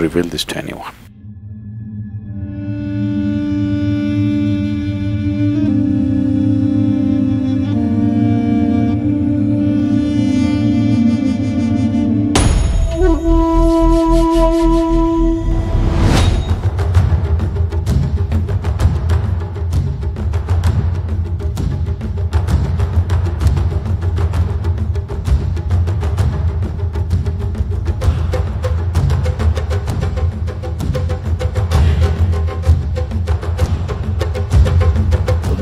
reveal this to anyone.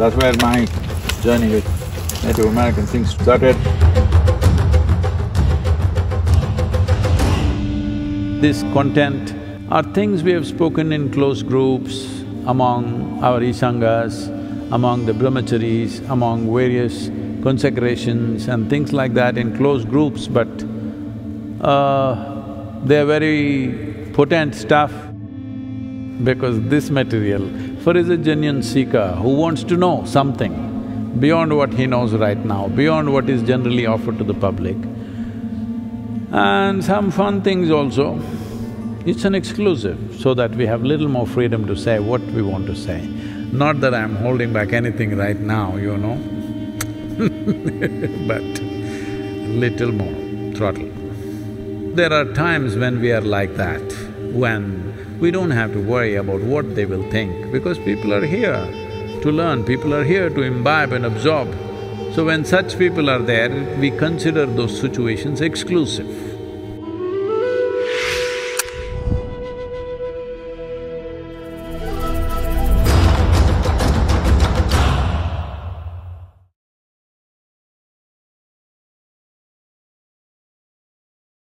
That's where my journey with Native American things started. This content are things we have spoken in close groups, among our Isangas, among the brahmacharis, among various consecrations and things like that in close groups, but they're very potent stuff because this material for is a genuine seeker who wants to know something beyond what he knows right now, beyond what is generally offered to the public. And some fun things also, it's an exclusive so that we have little more freedom to say what we want to say. Not that I'm holding back anything right now, you know but little more throttle. There are times when we are like that, when we don't have to worry about what they will think, because people are here to learn, people are here to imbibe and absorb. So when such people are there, we consider those situations exclusive.